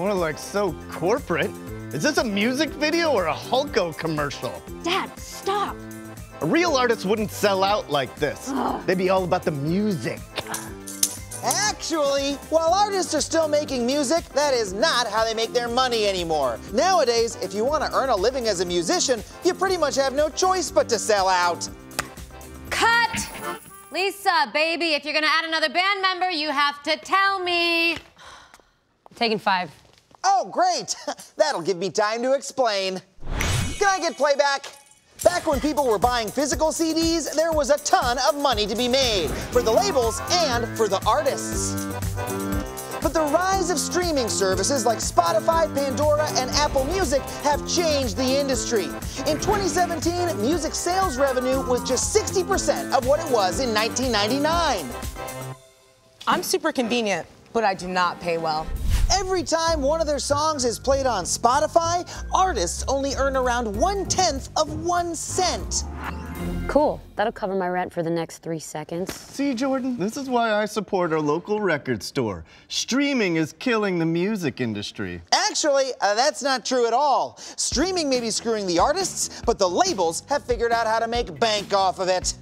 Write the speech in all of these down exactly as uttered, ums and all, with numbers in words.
More like so corporate. Is this a music video or a Hulk O commercial? Dad, stop. A real artist wouldn't sell out like this. Ugh. They'd be all about the music. Actually, while artists are still making music, that is not how they make their money anymore. Nowadays, if you want to earn a living as a musician, you pretty much have no choice but to sell out. Cut! Lisa, baby, if you're gonna add another band member, you have to tell me. Taking five. Oh, great. That'll give me time to explain. Can I get playback? Back when people were buying physical C Ds, there was a ton of money to be made for the labels and for the artists. But the rise of streaming services like Spotify, Pandora, and Apple Music have changed the industry. In twenty seventeen, music sales revenue was just sixty percent of what it was in nineteen ninety-nine. I'm super convenient, but I do not pay well. Every time one of their songs is played on Spotify, artists only earn around one-tenth of one cent. Cool. That'll cover my rent for the next three seconds. See, Jordan, this is why I support our local record store. Streaming is killing the music industry. Actually, uh, that's not true at all. Streaming may be screwing the artists, but the labels have figured out how to make bank off of it.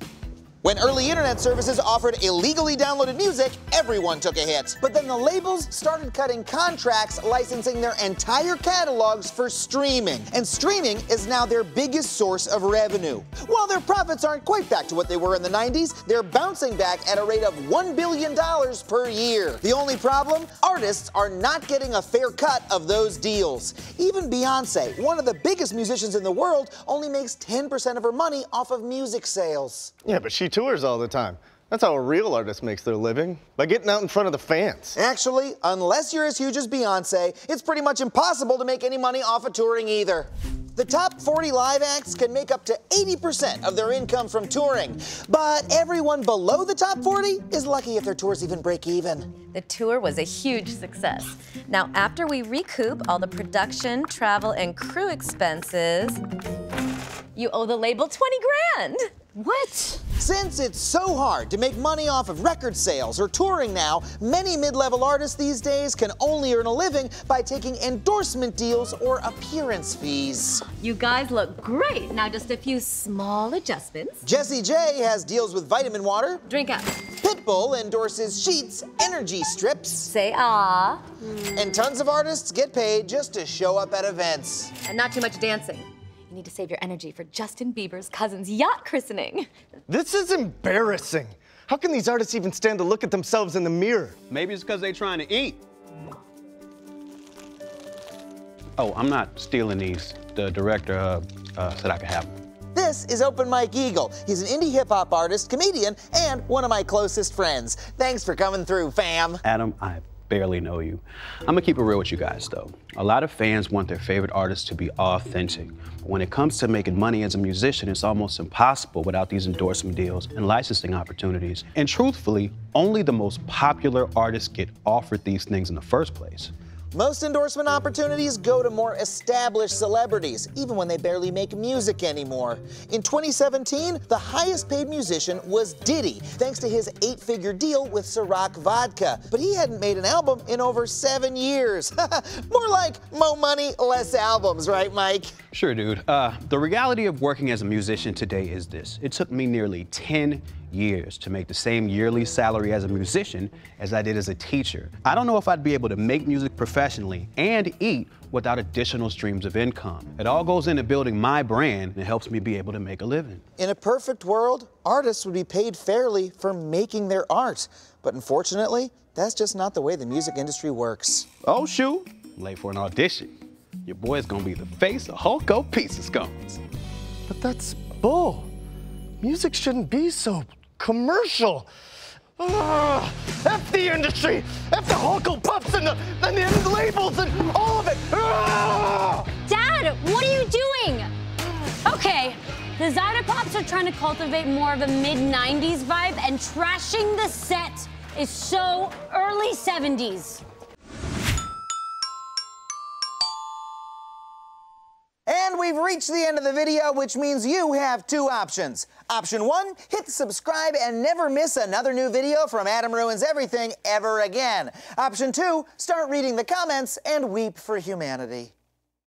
When early internet services offered illegally downloaded music, everyone took a hit. But then the labels started cutting contracts, licensing their entire catalogs for streaming. And streaming is now their biggest source of revenue. While their profits aren't quite back to what they were in the nineties, they're bouncing back at a rate of one billion dollars per year. The only problem? Artists are not getting a fair cut of those deals. Even Beyoncé, one of the biggest musicians in the world, only makes ten percent of her money off of music sales. Yeah, but she tours all the time. That's how a real artist makes their living, by getting out in front of the fans. Actually, unless you're as huge as Beyoncé, it's pretty much impossible to make any money off of touring either. The top forty live acts can make up to eighty percent of their income from touring, but everyone below the top forty is lucky if their tours even break even. The tour was a huge success. Now, after we recoup all the production, travel, and crew expenses, you owe the label twenty grand. What? Since it's so hard to make money off of record sales or touring now, many mid-level artists these days can only earn a living by taking endorsement deals or appearance fees. You guys look great. Now just a few small adjustments. Jessie J has deals with Vitamin Water. Drink up. Pitbull endorses sheets, energy strips. Say ah. And tons of artists get paid just to show up at events. And not too much dancing. You need to save your energy for Justin Bieber's cousin's yacht christening. This is embarrassing. How can these artists even stand to look at themselves in the mirror? Maybe it's because they're trying to eat. Oh, I'm not stealing these. The director uh, uh, said I could have them. This is Open Mike Eagle. He's an indie hip-hop artist, comedian, and one of my closest friends. Thanks for coming through, fam. Adam, I barely know you. I'm gonna keep it real with you guys though. A lot of fans want their favorite artists to be authentic. But when it comes to making money as a musician, it's almost impossible without these endorsement deals and licensing opportunities. And truthfully, only the most popular artists get offered these things in the first place. Most endorsement opportunities go to more established celebrities, even when they barely make music anymore. In twenty seventeen, the highest paid musician was Diddy, thanks to his eight-figure deal with Ciroc Vodka. But he hadn't made an album in over seven years. More like mo money, less albums, right, Mike? Sure, dude. Uh, the reality of working as a musician today is this. It took me nearly ten years to make the same yearly salary as a musician as I did as a teacher. I don't know if I'd be able to make music professionally and eat without additional streams of income. It all goes into building my brand and it helps me be able to make a living. In a perfect world, artists would be paid fairly for making their art. But unfortunately, that's just not the way the music industry works. Oh shoot, late for an audition. Your boy's gonna be the face of Hulk O' Pizza Scones. But that's bull. Music shouldn't be so commercial. Ugh. F the industry, F the Hulk O' Pups and the, and the labels and all of it. Ugh. Dad, what are you doing? Okay, the Zytopops are trying to cultivate more of a mid nineties vibe and trashing the set is so early seventies. And we've reached the end of the video, which means you have two options. Option one, hit subscribe and never miss another new video from Adam Ruins Everything ever again. Option two, start reading the comments and weep for humanity.